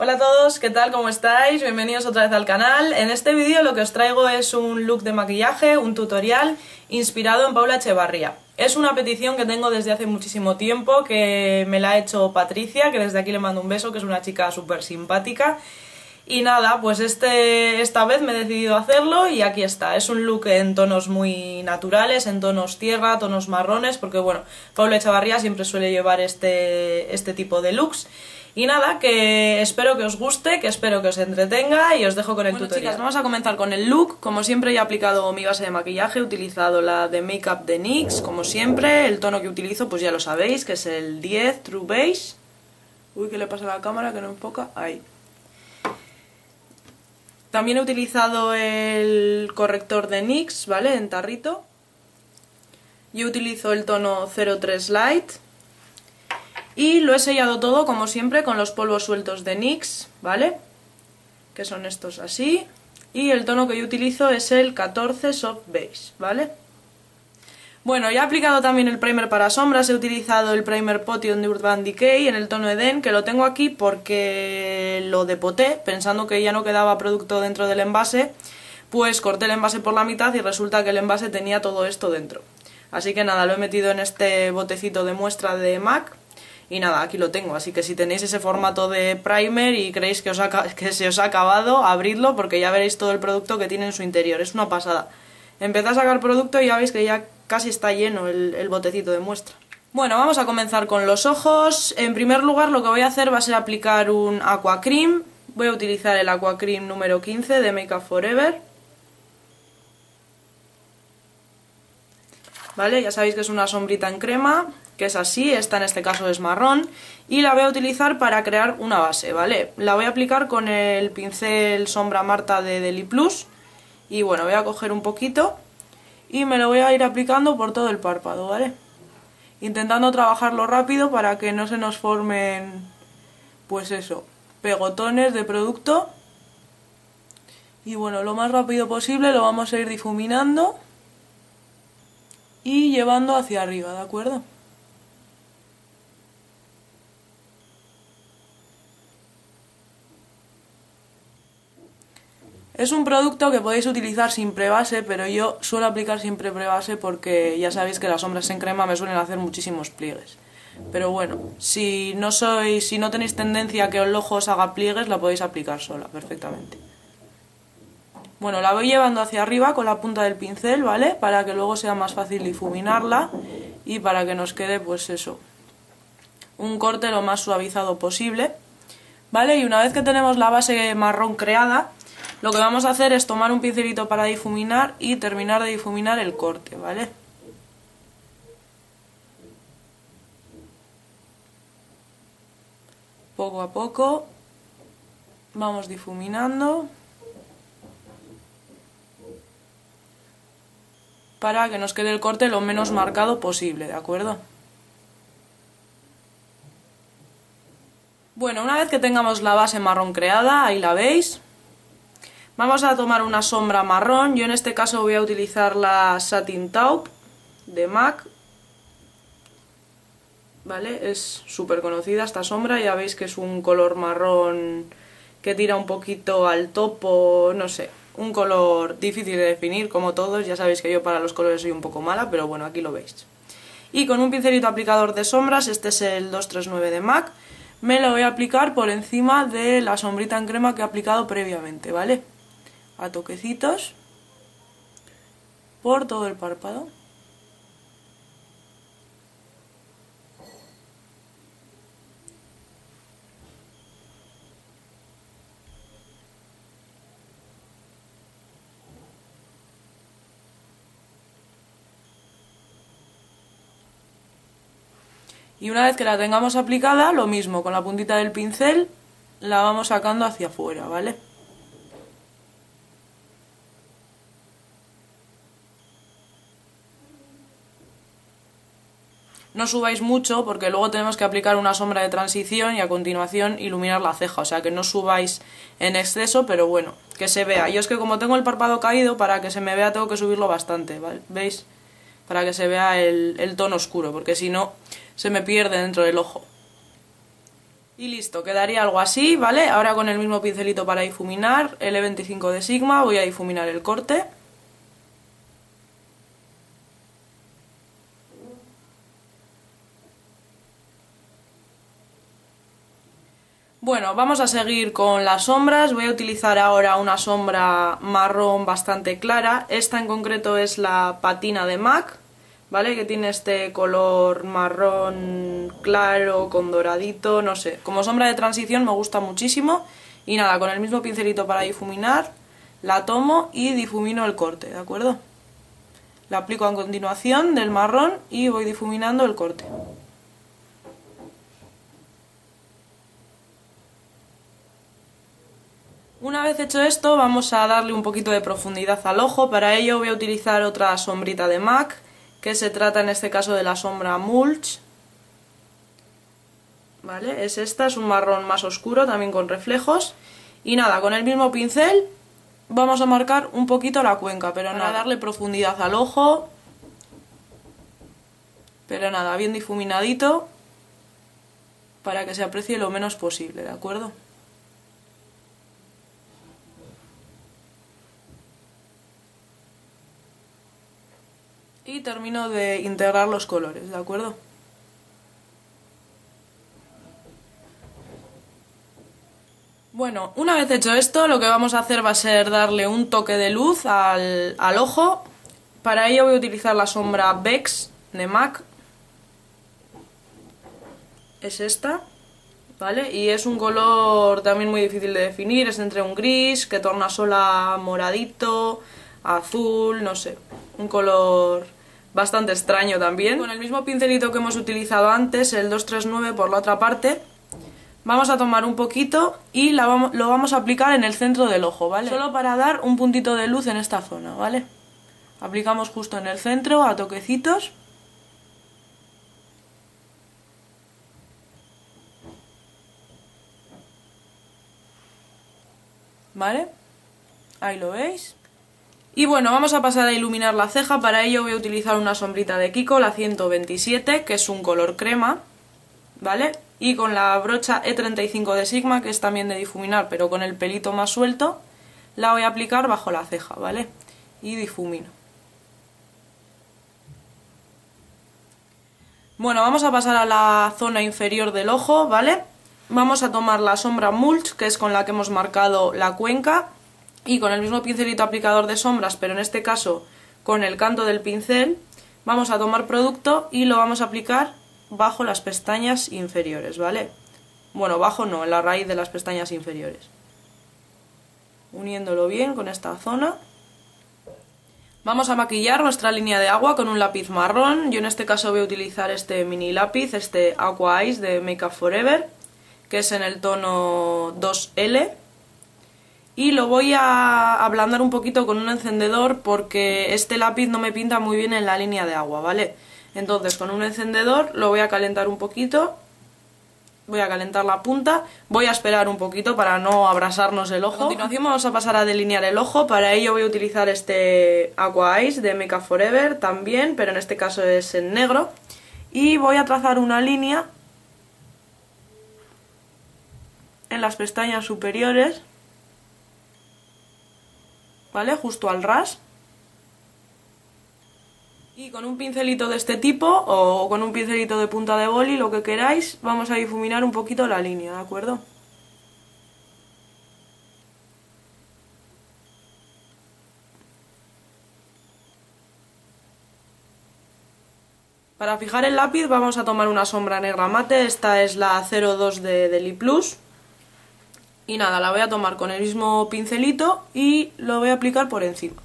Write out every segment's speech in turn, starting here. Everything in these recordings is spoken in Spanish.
Hola a todos, ¿qué tal? ¿Cómo estáis? Bienvenidos otra vez al canal. En este vídeo lo que os traigo es un look de maquillaje, un tutorial inspirado en Paula Echevarría. Es una petición que tengo desde hace muchísimo tiempo, que me la ha hecho Patricia, que desde aquí le mando un beso, que es una chica súper simpática. Y nada, pues esta vez me he decidido hacerlo y aquí está. Es un look en tonos muy naturales, en tonos tierra, tonos marrones, porque bueno, Paula Echevarría siempre suele llevar este tipo de looks. Y nada, que espero que os guste, que espero que os entretenga y os dejo con el tutorial. Chicas, vamos a comenzar con el look. Como siempre, he aplicado mi base de maquillaje, he utilizado la de Make Up de NYX, como siempre. El tono que utilizo, pues ya lo sabéis, que es el 10 True Beige. Uy, ¿qué le pasa a la cámara que no enfoca? Ahí. También he utilizado el corrector de NYX, ¿vale? En tarrito. Yo utilizo el tono 03 Light. Y lo he sellado todo, como siempre, con los polvos sueltos de NYX, ¿vale? Que son estos así. Y el tono que yo utilizo es el 14 Soft Beige, ¿vale? Bueno, ya he aplicado también el primer para sombras. He utilizado el primer Potion de Urban Decay en el tono Eden, que lo tengo aquí porque lo depoté, pensando que ya no quedaba producto dentro del envase, pues corté el envase por la mitad y resulta que el envase tenía todo esto dentro. Así que nada, lo he metido en este botecito de muestra de MAC y nada, aquí lo tengo. Así que si tenéis ese formato de primer y creéis que se os ha acabado, abridlo porque ya veréis todo el producto que tiene en su interior. Es una pasada. Empecé a sacar producto y ya veis que ya casi está lleno el botecito de muestra. Bueno, vamos a comenzar con los ojos. En primer lugar, lo que voy a hacer va a ser aplicar un Aqua Cream. Voy a utilizar el Aqua Cream número 15 de Make Up Forever. Vale, ya sabéis que es una sombrita en crema, que es así, esta en este caso es marrón. Y la voy a utilizar para crear una base, ¿vale? La voy a aplicar con el pincel sombra Marta de Deli Plus. Y bueno, voy a coger un poquito y me lo voy a ir aplicando por todo el párpado, ¿vale? Intentando trabajarlo rápido para que no se nos formen, pues eso, pegotones de producto. Y bueno, lo más rápido posible lo vamos a ir difuminando y llevando hacia arriba, ¿de acuerdo? Es un producto que podéis utilizar sin prebase, pero yo suelo aplicar siempre prebase porque ya sabéis que las sombras en crema me suelen hacer muchísimos pliegues. Pero bueno, si no tenéis tendencia a que el ojo os haga pliegues, la podéis aplicar sola perfectamente. Bueno, la voy llevando hacia arriba con la punta del pincel, ¿vale? Para que luego sea más fácil difuminarla y para que nos quede, pues eso, un corte lo más suavizado posible, ¿vale? Y una vez que tenemos la base marrón creada, lo que vamos a hacer es tomar un pincelito para difuminar y terminar de difuminar el corte, ¿vale? Poco a poco vamos difuminando para que nos quede el corte lo menos marcado posible, ¿de acuerdo? Bueno, una vez que tengamos la base marrón creada, ahí la veis. Vamos a tomar una sombra marrón, yo en este caso voy a utilizar la Satin Taupe de MAC, ¿vale? Es súper conocida esta sombra, ya veis que es un color marrón que tira un poquito al topo, no sé, un color difícil de definir como todos, ya sabéis que yo para los colores soy un poco mala, pero bueno, aquí lo veis. Y con un pincelito aplicador de sombras, este es el 239 de MAC, me lo voy a aplicar por encima de la sombrita en crema que he aplicado previamente, ¿vale? A toquecitos por todo el párpado. Y una vez que la tengamos aplicada, lo mismo, con la puntita del pincel la vamos sacando hacia afuera, ¿vale? No subáis mucho porque luego tenemos que aplicar una sombra de transición y a continuación iluminar la ceja, o sea que no subáis en exceso, pero bueno, que se vea. Yo es que como tengo el párpado caído, para que se me vea tengo que subirlo bastante, ¿vale? ¿Veis? Para que se vea el tono oscuro, porque si no se me pierde dentro del ojo. Y listo, quedaría algo así, ¿vale? Ahora con el mismo pincelito para difuminar, el E25 de Sigma, voy a difuminar el corte. Bueno, vamos a seguir con las sombras. Voy a utilizar ahora una sombra marrón bastante clara. Esta en concreto es la Patina de MAC, ¿vale? Que tiene este color marrón claro con doradito, no sé. Como sombra de transición me gusta muchísimo. Y nada, con el mismo pincelito para difuminar, la tomo y difumino el corte, ¿de acuerdo? La aplico a continuación del marrón y voy difuminando el corte. Una vez hecho esto, vamos a darle un poquito de profundidad al ojo. Para ello voy a utilizar otra sombrita de MAC, que se trata en este caso de la sombra Mulch. ¿Vale? Es esta, es un marrón más oscuro, también con reflejos. Y nada, con el mismo pincel vamos a marcar un poquito la cuenca, pero nada, darle profundidad al ojo. Pero nada, bien difuminadito, para que se aprecie lo menos posible, ¿de acuerdo? Y termino de integrar los colores, ¿de acuerdo? Bueno, una vez hecho esto, lo que vamos a hacer va a ser darle un toque de luz al ojo. Para ello voy a utilizar la sombra Vex de MAC. Es esta, ¿vale? Y es un color también muy difícil de definir, es entre un gris, que torna sola moradito, azul, no sé, un color bastante extraño también. Con el mismo pincelito que hemos utilizado antes, el 239 por la otra parte, vamos a tomar un poquito y lo vamos a aplicar en el centro del ojo, ¿vale? Solo para dar un puntito de luz en esta zona, ¿vale? Aplicamos justo en el centro, a toquecitos. ¿Vale? Ahí lo veis. Y bueno, vamos a pasar a iluminar la ceja. Para ello voy a utilizar una sombrita de Kiko, la 127, que es un color crema, ¿vale? Y con la brocha E35 de Sigma, que es también de difuminar, pero con el pelito más suelto, la voy a aplicar bajo la ceja, ¿vale? Y difumino. Bueno, vamos a pasar a la zona inferior del ojo, ¿vale? Vamos a tomar la sombra Mulch, que es con la que hemos marcado la cuenca. Y con el mismo pincelito aplicador de sombras, pero en este caso con el canto del pincel, vamos a tomar producto y lo vamos a aplicar bajo las pestañas inferiores, ¿vale? Bueno, bajo no, en la raíz de las pestañas inferiores. Uniéndolo bien con esta zona. Vamos a maquillar nuestra línea de agua con un lápiz marrón. Yo en este caso voy a utilizar este mini lápiz, este Aqua Ice de Make Up Forever, que es en el tono 2L. Y lo voy a ablandar un poquito con un encendedor porque este lápiz no me pinta muy bien en la línea de agua, ¿vale? Entonces con un encendedor lo voy a calentar un poquito, voy a calentar la punta, voy a esperar un poquito para no abrasarnos el ojo. A continuación vamos a pasar a delinear el ojo. Para ello voy a utilizar este Aqua Ice de Make Up Forever también, pero en este caso es en negro. Y voy a trazar una línea en las pestañas superiores, ¿vale? Justo al ras. Y con un pincelito de este tipo o con un pincelito de punta de boli, lo que queráis, vamos a difuminar un poquito la línea, ¿de acuerdo? Para fijar el lápiz vamos a tomar una sombra negra mate, esta es la 02 de Deli Plus. Y nada, la voy a tomar con el mismo pincelito y lo voy a aplicar por encima.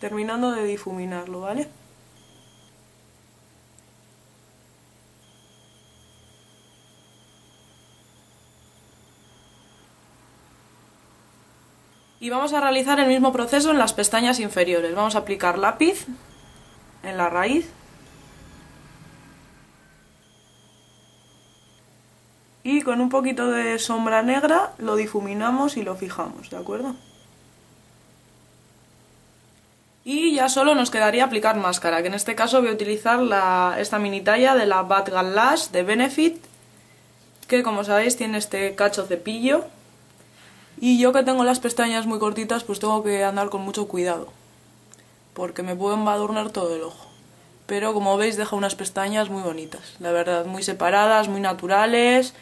Terminando de difuminarlo, ¿vale? Y vamos a realizar el mismo proceso en las pestañas inferiores. Vamos a aplicar lápiz en la raíz. Y con un poquito de sombra negra lo difuminamos y lo fijamos, ¿de acuerdo? Y ya solo nos quedaría aplicar máscara, que en este caso voy a utilizar esta mini talla de la Bad Gal Lash de Benefit, que como sabéis tiene este cacho cepillo. Y yo que tengo las pestañas muy cortitas, pues tengo que andar con mucho cuidado, porque me pueden embadurnar todo el ojo. Pero como veis deja unas pestañas muy bonitas, la verdad, muy separadas, muy naturales,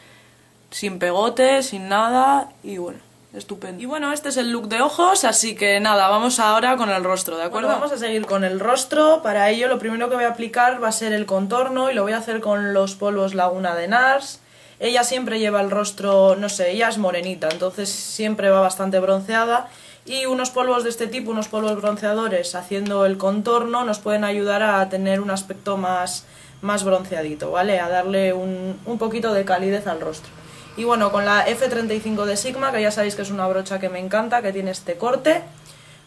sin pegotes, sin nada, y bueno, estupendo. Y bueno, este es el look de ojos, así que nada, vamos ahora con el rostro, ¿de acuerdo? Bueno, vamos a seguir con el rostro. Para ello lo primero que voy a aplicar va a ser el contorno, y lo voy a hacer con los polvos Laguna de Nars. Ella siempre lleva el rostro, no sé, ella es morenita, entonces siempre va bastante bronceada, y unos polvos de este tipo, unos polvos bronceadores haciendo el contorno, nos pueden ayudar a tener un aspecto más bronceadito, ¿vale? A darle un poquito de calidez al rostro. Y bueno, con la F35 de Sigma, que ya sabéis que es una brocha que me encanta, que tiene este corte,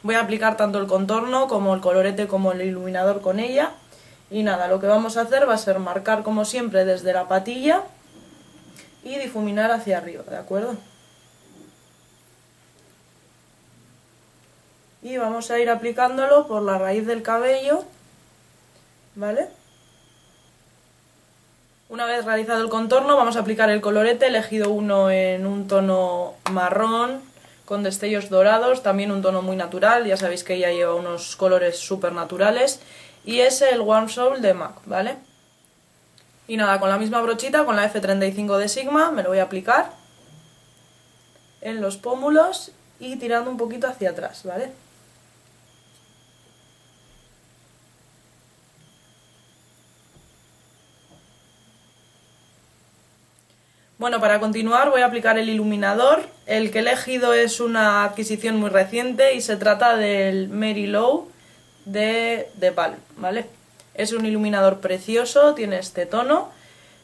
voy a aplicar tanto el contorno como el colorete como el iluminador con ella. Y nada, lo que vamos a hacer va a ser marcar como siempre desde la patilla y difuminar hacia arriba, ¿de acuerdo? Y vamos a ir aplicándolo por la raíz del cabello, ¿vale? Una vez realizado el contorno vamos a aplicar el colorete, he elegido uno en un tono marrón con destellos dorados, también un tono muy natural, ya sabéis que ella lleva unos colores súper naturales, y es el Warm Soul de MAC, ¿vale? Y nada, con la misma brochita, con la F35 de Sigma, me lo voy a aplicar en los pómulos y tirando un poquito hacia atrás, ¿vale? Bueno, para continuar voy a aplicar el iluminador. El que he elegido es una adquisición muy reciente y se trata del Mary Low de The Balm, ¿vale? Es un iluminador precioso, tiene este tono,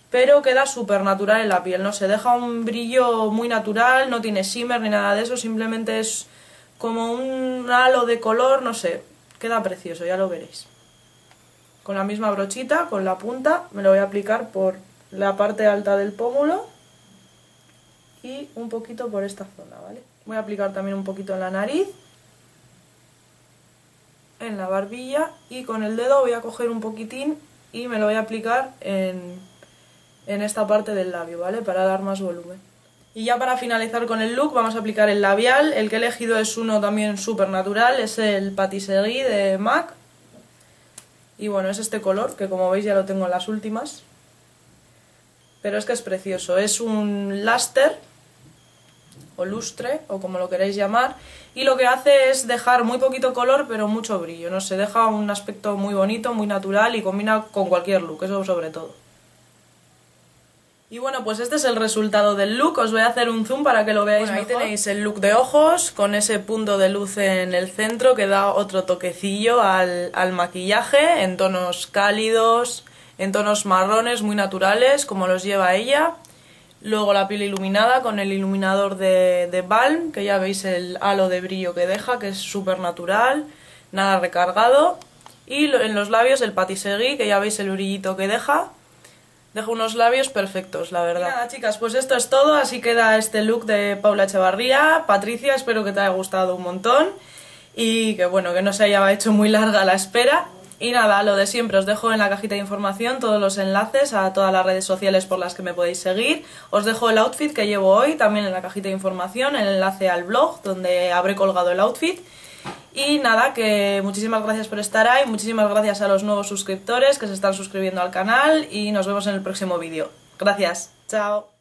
pero queda súper natural en la piel, no se deja un brillo muy natural, no tiene shimmer ni nada de eso, simplemente es como un halo de color, no sé, queda precioso, ya lo veréis. Con la misma brochita, con la punta, me lo voy a aplicar por la parte alta del pómulo y un poquito por esta zona, ¿vale? Voy a aplicar también un poquito en la nariz, en la barbilla, y con el dedo voy a coger un poquitín y me lo voy a aplicar en esta parte del labio, ¿vale? Para dar más volumen. Y ya para finalizar con el look vamos a aplicar el labial. El que he elegido es uno también súper natural, es el Patisserie de MAC, y bueno, es este color que como veis ya lo tengo en las últimas, pero es que es precioso, es un luster o lustre, o como lo queráis llamar, y lo que hace es dejar muy poquito color pero mucho brillo, no sé, deja un aspecto muy bonito, muy natural, y combina con cualquier look, eso sobre todo. Y bueno, pues este es el resultado del look, os voy a hacer un zoom para que lo veáis mejor. Ahí tenéis el look de ojos, con ese punto de luz en el centro que da otro toquecillo al maquillaje, en tonos cálidos, en tonos marrones muy naturales, como los lleva ella. Luego la piel iluminada con el iluminador de Balm, que ya veis el halo de brillo que deja, que es súper natural, nada recargado. Y en los labios el Patisserie, que ya veis el brillito que deja. Deja unos labios perfectos, la verdad. Y nada, chicas, pues esto es todo. Así queda este look de Paula Echevarría. Patricia, espero que te haya gustado un montón. Y que bueno, que no se haya hecho muy larga la espera. Y nada, lo de siempre, os dejo en la cajita de información todos los enlaces a todas las redes sociales por las que me podéis seguir. Os dejo el outfit que llevo hoy también en la cajita de información, el enlace al blog donde habré colgado el outfit. Y nada, que muchísimas gracias por estar ahí, muchísimas gracias a los nuevos suscriptores que se están suscribiendo al canal, y nos vemos en el próximo vídeo. Gracias, chao.